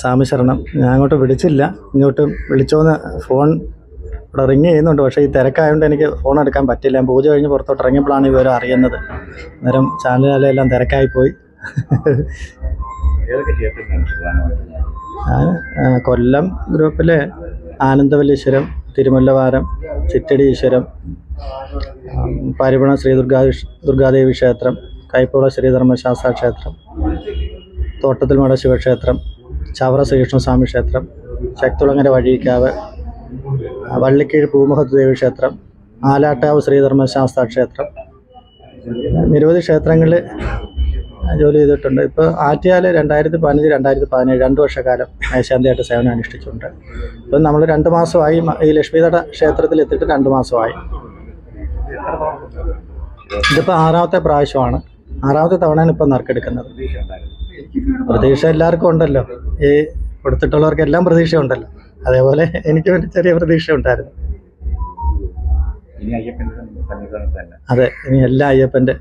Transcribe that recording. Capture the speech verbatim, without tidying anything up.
സ്വാമി ശരണം. ഞാൻ അങ്ങോട്ട് വിളിച്ചില്ല, ഇങ്ങോട്ട് വിളിച്ചോന്ന് ഫോൺ ഇവിടെ റിങ് ചെയ്യുന്നുണ്ട്. പക്ഷേ ഈ തിരക്കായതുകൊണ്ട് എനിക്ക് ഫോൺ എടുക്കാൻ പറ്റില്ല. ഞാൻ പൂജ കഴിഞ്ഞ് പുറത്തോട്ട് ഇറങ്ങിയപ്പോഴാണ് ഈ വിവരം അറിയുന്നത്. അന്നേരം ചാനലുകളെല്ലാം തിരക്കായിപ്പോയി. കൊല്ലം ഗ്രൂപ്പിലെ ആനന്ദവല്ലീശ്വരം, തിരുമല്ലവാരം, ചിറ്റടി ഈശ്വരം, പരിപണ ശ്രീ ദുർഗാ ദുർഗാദേവി ക്ഷേത്രം, കൈപ്പുള ശ്രീധർമ്മശാസ്ത്ര ക്ഷേത്രം, തോട്ടത്തിൽമട ശിവക്ഷേത്രം, ചവറ ശ്രീകൃഷ്ണസ്വാമി ക്ഷേത്രം, ശക്തുളങ്ങര വഴിക്കാവ്, വള്ളിക്കീഴ് ഭൂമഹത്വദേവി ക്ഷേത്രം, ആലാട്ടാവ് ശ്രീധർമ്മശാസ്ത്ര ക്ഷേത്രം, നിരവധി ക്ഷേത്രങ്ങളിൽ ജോലി ചെയ്തിട്ടുണ്ട്. ഇപ്പോൾ ആറ്റിയാൽ രണ്ടായിരത്തി പതിനഞ്ച് രണ്ടായിരത്തി പതിനേഴ് രണ്ട് വർഷക്കാലം മേശാന്തിയായിട്ട് സേവനം അനുഷ്ഠിച്ചിട്ടുണ്ട്. ഇപ്പം നമ്മൾ രണ്ട് മാസമായി ഈ ലക്ഷ്മിതട ക്ഷേത്രത്തിൽ എത്തിയിട്ട് രണ്ട് മാസമായി. ഇതിപ്പോൾ ആറാമത്തെ പ്രാവശ്യമാണ്, ആറാമത്തെ തവണയാണ് ഇപ്പം നറുക്കെടുക്കുന്നത്. പ്രതീക്ഷ എല്ലാവർക്കും ഉണ്ടല്ലോ, ഈ കൊടുത്തിട്ടുള്ളവർക്കെല്ലാം പ്രതീക്ഷ ഉണ്ടല്ലോ. അതേപോലെ എനിക്ക് ഒരു ചെറിയ പ്രതീക്ഷ ഉണ്ടായിരുന്നു. അതെ, ഇനി എല്ലാ അയ്യപ്പൻ്റെ